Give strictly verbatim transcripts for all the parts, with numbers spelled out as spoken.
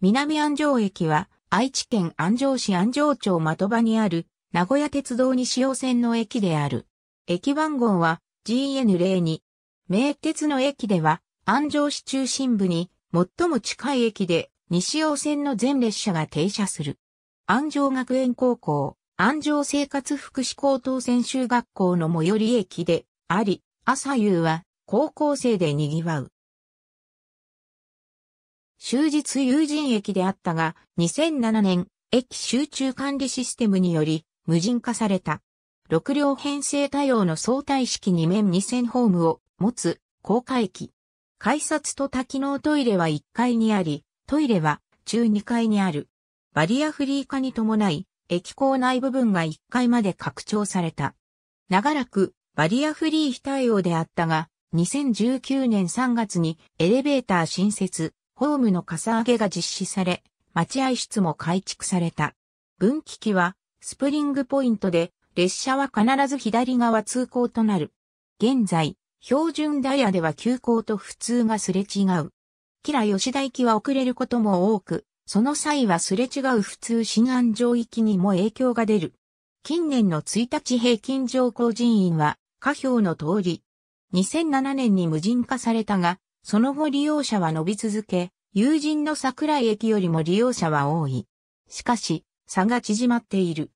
南安城駅は愛知県安城市安城町的場にある名古屋鉄道西尾線の駅である。駅番号は ジーエヌゼロに。名鉄の駅では安城市中心部に最も近い駅で西尾線の全列車が停車する。安城学園高校、安城生活福祉高等専修学校の最寄り駅であり、朝夕は高校生で賑わう。終日有人駅であったが、にせんななねん、駅集中管理システムにより、無人化された。ろく両編成多用の相対式に面にせんホームを持つ、高架駅。改札と多機能トイレはいっかいにあり、トイレは中にかいにある。バリアフリー化に伴い、駅構内部分がいっかいまで拡張された。長らく、バリアフリー非対応であったが、にせんじゅうきゅうねんさんがつにエレベーター新設。ホームのかさ上げが実施され、待合室も改築された。分岐器はスプリングポイントで、列車は必ず左側通行となる。現在、標準ダイヤでは急行と普通がすれ違う。吉良吉田行きは遅れることも多く、その際はすれ違う普通新安城行きにも影響が出る。近年のいちにち平均乗降人員は、下表の通り。にせんななねんに無人化されたが、その後利用者は伸び続け、有人の桜井駅よりも利用者は多い。しかし、差が縮まっている。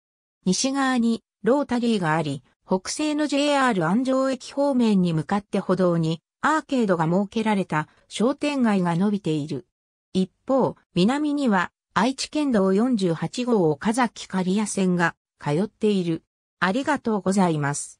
西側にロータリーがあり、北西の ジェイアール 安城駅方面に向かって歩道にアーケードが設けられた商店街が伸びている。一方、南には愛知県道よんじゅうはちごう岡崎刈谷線が通っている。ありがとうございます。